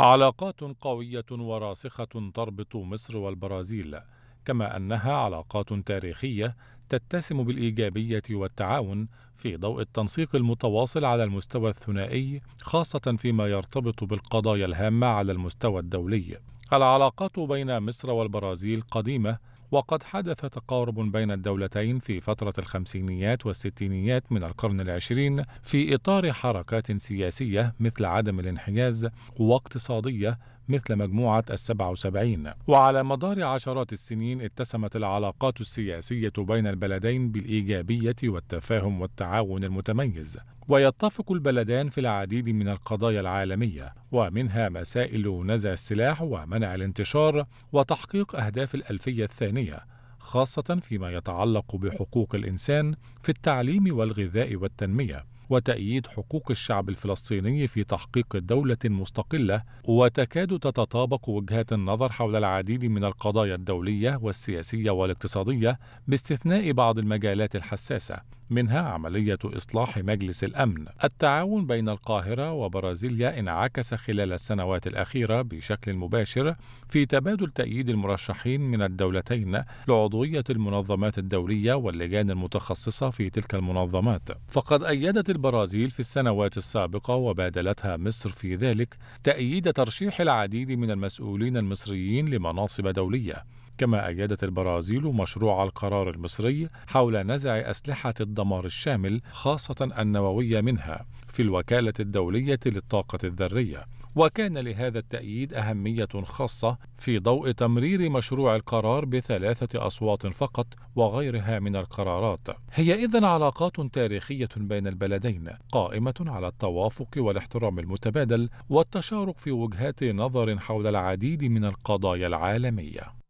علاقات قوية وراسخة تربط مصر والبرازيل، كما أنها علاقات تاريخية تتسم بالإيجابية والتعاون في ضوء التنسيق المتواصل على المستوى الثنائي، خاصة فيما يرتبط بالقضايا الهامة على المستوى الدولي. العلاقات بين مصر والبرازيل قديمة، وقد حدث تقارب بين الدولتين في فترة الخمسينيات والستينيات من القرن العشرين في إطار حركات سياسية مثل عدم الانحياز، واقتصادية مثل مجموعة ال77. وعلى مدار عشرات السنين اتسمت العلاقات السياسية بين البلدين بالإيجابية والتفاهم والتعاون المتميز، ويتفق البلدان في العديد من القضايا العالمية، ومنها مسائل نزع السلاح ومنع الانتشار وتحقيق أهداف الألفية الثانية، خاصة فيما يتعلق بحقوق الإنسان في التعليم والغذاء والتنمية، وتأييد حقوق الشعب الفلسطيني في تحقيق دولة مستقلة. وتكاد تتطابق وجهات النظر حول العديد من القضايا الدولية والسياسية والاقتصادية، باستثناء بعض المجالات الحساسة، منها عملية إصلاح مجلس الأمن. التعاون بين القاهرة وبرازيليا انعكس خلال السنوات الأخيرة بشكل مباشر في تبادل تأييد المرشحين من الدولتين لعضوية المنظمات الدولية واللجان المتخصصة في تلك المنظمات. فقد أيدت البرازيل في السنوات السابقة، وبادلتها مصر في ذلك، تأييد ترشيح العديد من المسؤولين المصريين لمناصب دولية. كما أيدت البرازيل مشروع القرار المصري حول نزع أسلحة الدمار الشامل، خاصة النووية منها، في الوكالة الدولية للطاقة الذرية. وكان لهذا التأييد أهمية خاصة في ضوء تمرير مشروع القرار ب3 أصوات فقط، وغيرها من القرارات. هي إذن علاقات تاريخية بين البلدين، قائمة على التوافق والاحترام المتبادل والتشارك في وجهات نظر حول العديد من القضايا العالمية.